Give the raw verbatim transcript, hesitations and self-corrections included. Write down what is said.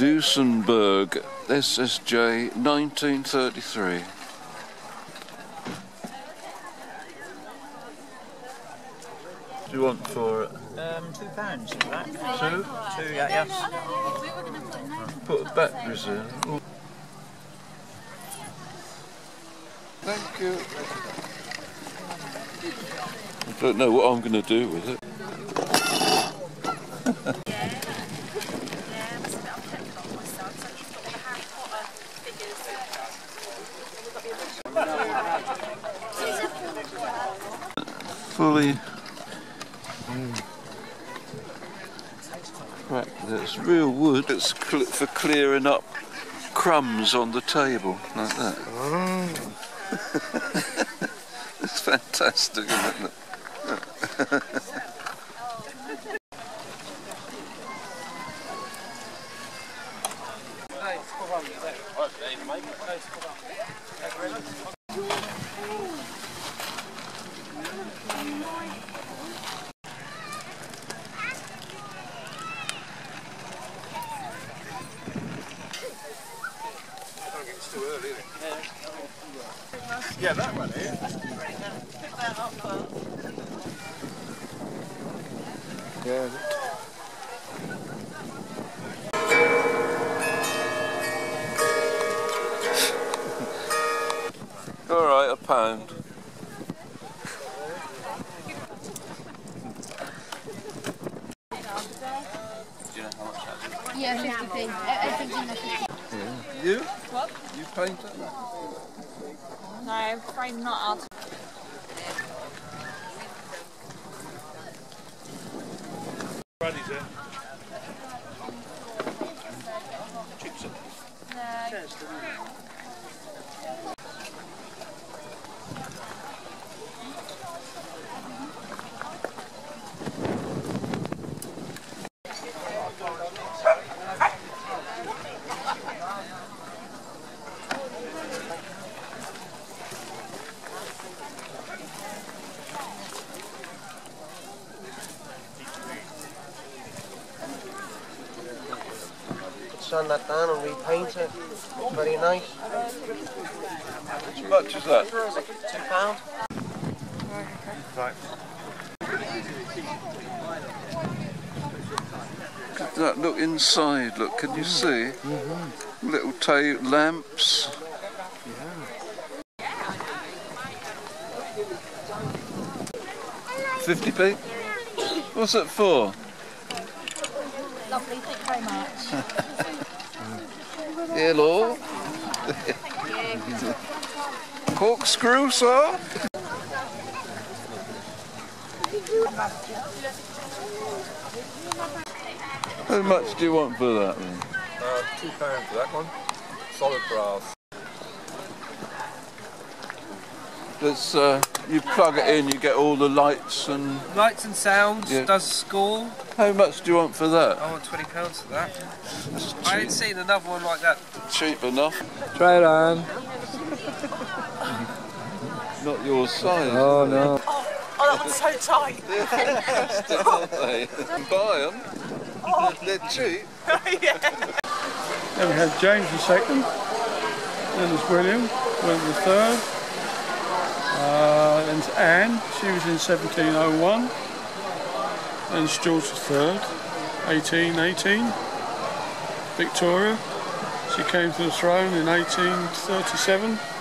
Duesenberg, S S J nineteen thirty-three. What do you want for it? Um, two pounds, is that? Two? Two, yeah, yes. Put the batteries in. Ooh. Thank you. I don't know what I'm going to do with it. Fully mm. cracked. It's real wood. It's cl for clearing up crumbs on the table, like that. Mm. It's fantastic, isn't it? It's too early, isn't it? Yeah, that one is. Pick that up first. Yeah. All right, a pound. Yeah, fifty p. I, I yeah. You? What? You paint it? No, I'm afraid not. Ready, is it? Chips up. No. Sun that down and repaint it. It's very nice. How much is that? Two pound. Right. Look, look inside. Look, can you see? Mm-hmm. Little tail lamps. Yeah. fifty p. What's it for? Lovely. Thank you very much. Hello. Corkscrew, sir. How much do you want for that one? Uh, two pounds for that one. Solid brass. That's uh, you plug it in, you get all the lights and lights and sounds. Yeah. Does score. How much do you want for that? I want twenty pounds for that. That's I haven't seen another one like that. Cheap enough. Try it on. Not your size. Oh no. Oh, oh that one's so tight. Buy them. Oh. They're cheap. Yeah. Then we had James the second. Then there's William. William the third. Uh, and Anne, she was in seventeen oh one, and George the third, eighteen eighteen, Victoria, she came to the throne in eighteen thirty-seven.